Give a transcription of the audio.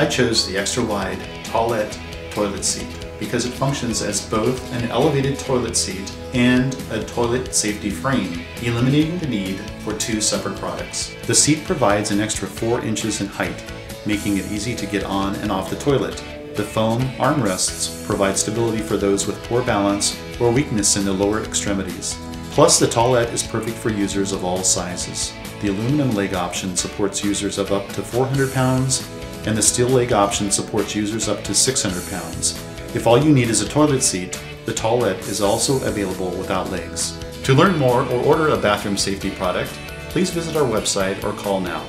I chose the extra-wide Tall-Ette toilet seat because it functions as both an elevated toilet seat and a toilet safety frame, eliminating the need for two separate products. The seat provides an extra 4 inches in height, making it easy to get on and off the toilet. The foam armrests provide stability for those with poor balance or weakness in the lower extremities. Plus, the Tall-Ette is perfect for users of all sizes. The aluminum leg option supports users of up to 400 pounds, and the steel leg option supports users up to 600 pounds. If all you need is a toilet seat, the Tall-Ette is also available without legs. To learn more or order a bathroom safety product, please visit our website or call now.